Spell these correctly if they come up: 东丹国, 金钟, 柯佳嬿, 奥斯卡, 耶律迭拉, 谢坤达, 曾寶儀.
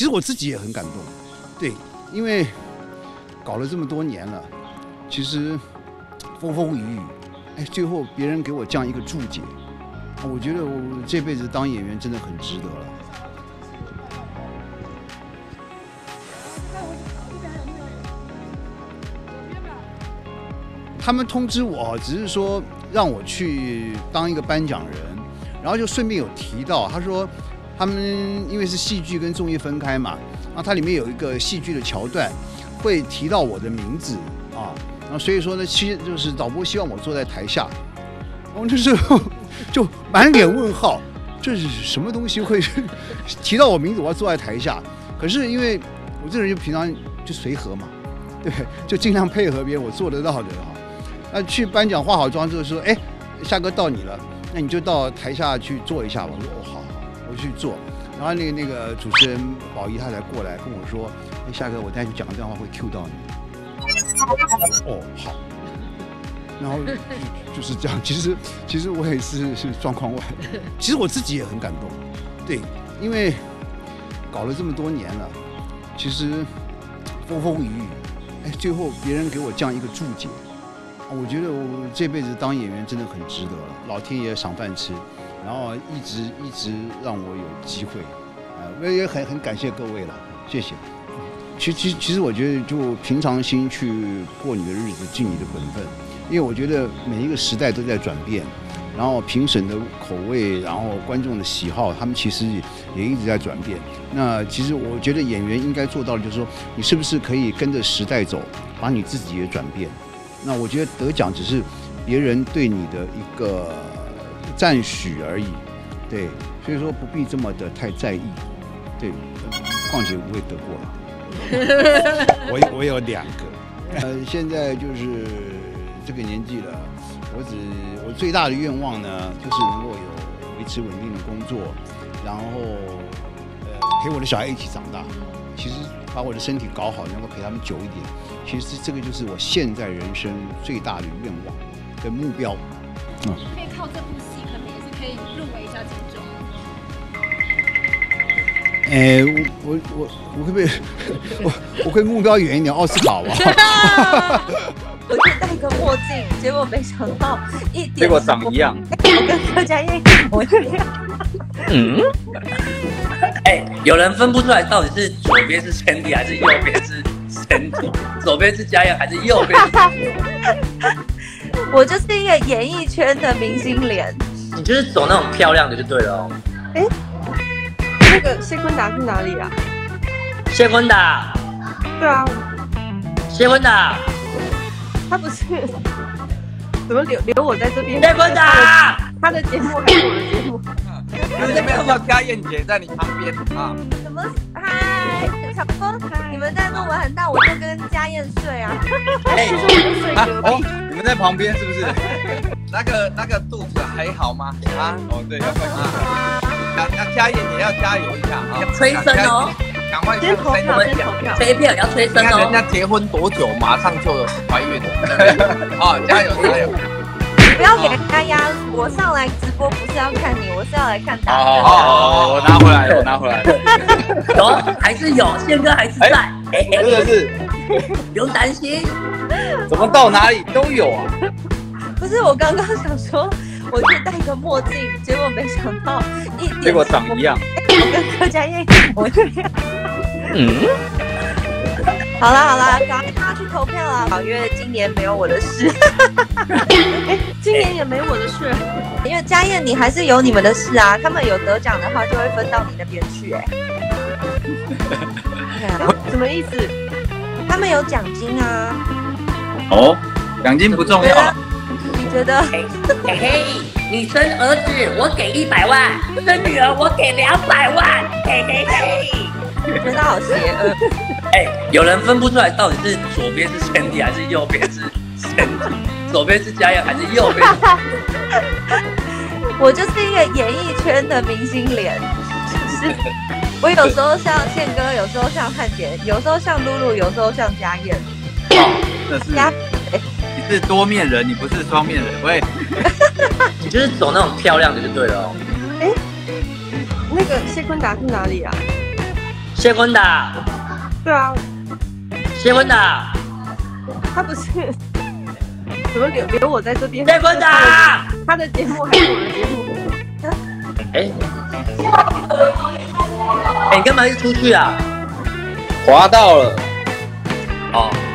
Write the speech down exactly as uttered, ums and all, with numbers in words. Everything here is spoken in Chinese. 其实我自己也很感动，对，因为搞了这么多年了，其实风风雨雨，哎，最后别人给我这样一个注解，我觉得我这辈子当演员真的很值得了。他们通知我，只是说让我去当一个颁奖人，然后就顺便有提到，他说他们因为是戏剧跟综艺分开嘛，啊，它里面有一个戏剧的桥段会提到我的名字啊，然后所以说呢，其实就是导播希望我坐在台下，然后就是就满脸问号，这是什么东西会提到我名字，我要坐在台下？可是因为我这人就平常就随和嘛，对，就尽量配合别人，我做得到的啊。 那去颁奖化好妆之后说，哎，夏哥到你了，那你就到台下去坐一下吧。我说哦，好，好，我去坐。然后那个那个主持人宝仪他才过来跟我说，哎，夏哥，我待会讲段话会 Q 到你。哦，好。然后就是这样。其实其实我也是是状况外，其实我自己也很感动，对，因为搞了这么多年了，其实风风雨雨，哎，最后别人给我这样一个注解。 我觉得我这辈子当演员真的很值得了，老天爷赏饭吃，然后一直一直让我有机会，啊、呃，也很很感谢各位了，谢谢。其实其实我觉得就平常心去过你的日子，尽你的本分，因为我觉得每一个时代都在转变，然后评审的口味，然后观众的喜好，他们其实也一直在转变。那其实我觉得演员应该做到的就是说，你是不是可以跟着时代走，把你自己也转变。 那我觉得得奖只是别人对你的一个赞许而已，对，所以说不必这么的太在意，对，况且我也得过了，我我有两个，呃，现在就是这个年纪了，我只我最大的愿望呢，就是能够有维持稳定的工作，然后呃陪我的小孩一起长大，其实。 把我的身体搞好，能够陪他们久一点。其实这个就是我现在人生最大的愿望跟目标。嗯，可以靠这部戏，可能也是可以入围一下金钟。哎，我我我我会不会我我会目标远一点，奥斯卡吧？我去戴个墨镜，结果没想到一点，结果长一样。我跟柯佳嬿一模一样。嗯。 哎，有人分不出来到底是左边是身体还是右边是身体，左边是家宴还是右边是？我就是一个演艺圈的明星脸，你就是走那种漂亮的就对了哦。哎，那个谢坤达是哪里啊？谢坤达。对啊，谢坤达。他不是怎么留留我在这边？谢坤达，他的节目还是我的节目？你这边有佳嬿姐在你旁边啊？怎么？嗨，小峰，你们在录完很大，我就跟佳嬿睡啊。哎，哦，你们在旁边是不是？那个那个肚子还好吗？啊，哦对，要啊，那佳嬿也要加油一下啊！催生哦，赶快催生！我们催票要催生哦。你看人家结婚多久，马上就怀孕了。哦，加油加油！ 不要给人家压力，我上来直播不是要看你，我是要来看大家。好好好，我拿回来了，我拿回来了。有还是有，宪哥还是在。真的是，不用担心。怎么到哪里都有啊？不是，我刚刚想说我去戴个墨镜，结果没想到一点。结果长一样。我跟柯佳嬿一模一样。嗯。好啦好啦，赶快大家去投票啦！因为今年没有我的事。 哎，今年也没我的事，因为佳嬿你还是有你们的事啊。他们有得奖的话，就会分到你那边去。哎，什么意思？他们有奖金啊。哦，奖金不重要。你觉得？嘿嘿，你生儿子我给一百万，生女儿我给两百万。嘿嘿嘿。 真的好邪恶！哎、欸，有人分不出来到底是左边是身体还是右边是身体，左边是家宴还是右边？我就是一个演艺圈的明星脸，就是我有时候像宪哥，有时候像汉典，有时候像露露，有时候像家宴。哦，这是家，你是多面人，你不是双面人，喂，你就是走那种漂亮的就对了哦。哎、欸，那个谢坤达是哪里啊？结婚的？对啊。结婚的？他不是怎么留留我在这边？结婚的？他的节目还是我的节目？哎哎，你干嘛一出去啊？滑到了。哦。